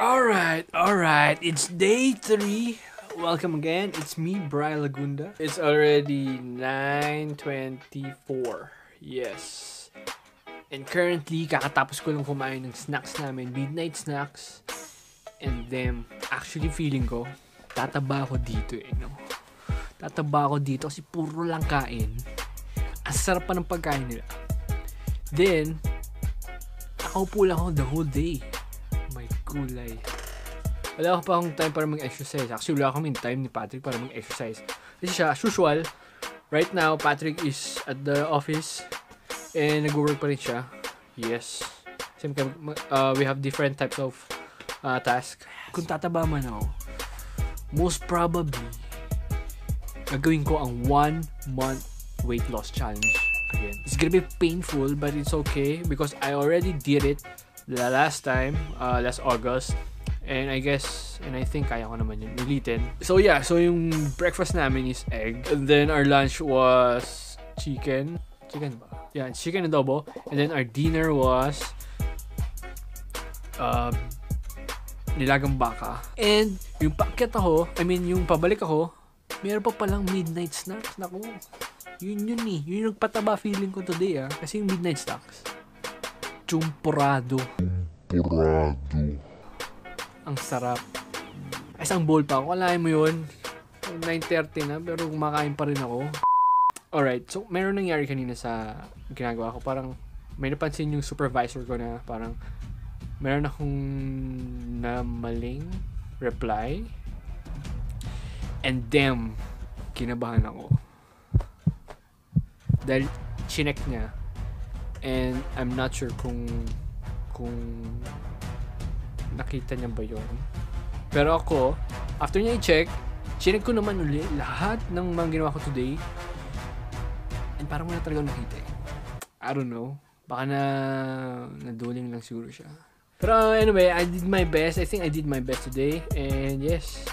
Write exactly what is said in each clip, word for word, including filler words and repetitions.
Alright, alright, it's day three. Welcome again, it's me, Brylle Lagunda. It's already nine twenty-four, yes. And currently, kakatapos ko lang kumain ng snacks namin, midnight snacks. And then, actually feeling ko, tataba ako dito eh, no? Tataba ako dito kasi puro lang kain. Ang sarap pa ng pagkain nila. Then, nakaupo lang ako the whole day. My kulay. Wala ko pa akong time para mag-exercise. Actually, wala kami time ni Patrick para mag-exercise. Kasi siya, as usual, right now, Patrick is at the office and nag-work pa rin siya. Yes. Same kami, uh, we have different types of uh, tasks. Kung tataba man ako, most probably, gagawin ko ang one month weight loss challenge again. It's gonna be painful, but it's okay because I already did it the last time, uh, last August, and I guess, and I think kaya ko naman yun, ulitin. So yeah, so yung breakfast namin is egg, and then our lunch was chicken, chicken ba? Yeah, chicken adobo, and then our dinner was uh, nilagang baka. And yung paakyat ako, I mean yung pabalik ako, meron pa palang midnight snacks, naku. Yun yun eh, yun yung nagpataba feeling ko today ah, kasi yung midnight snacks. Champurado. Champurado. Ang sarap. Isang bowl pa ako. Alain mo yun. nine thirty na pero kumakain pa rin ako. Alright, so meron nangyari kanina sa ginagawa ko. Parang may napansin yung supervisor ko na parang meron akong namaling reply. And damn, kinabahan ako. Dahil chinek niya. And I'm not sure kung kung nakita niya ba yun. Pero ako, after niya i-check, chinek ko naman ulit lahat ng mga ginawa ko today. And parang wala talaga nakita eh. I don't know. Baka na naduling lang siguro siya. Pero anyway, I did my best. I think I did my best today. And yes.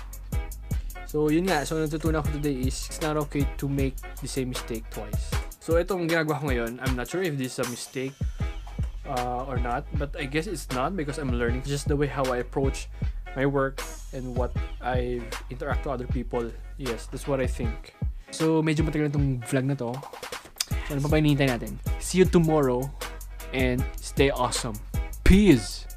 So yun nga. So natutunan ko today is it's not okay to make the same mistake twice. So itong ginagawa ko ngayon, I'm not sure if this is a mistake uh, or not, but I guess it's not because I'm learning just the way how I approach my work and what I interact to other people. Yes, that's what I think. So medyo matagal na itong vlog na to. So ano pa ba hinihintay natin? See you tomorrow and stay awesome. Peace!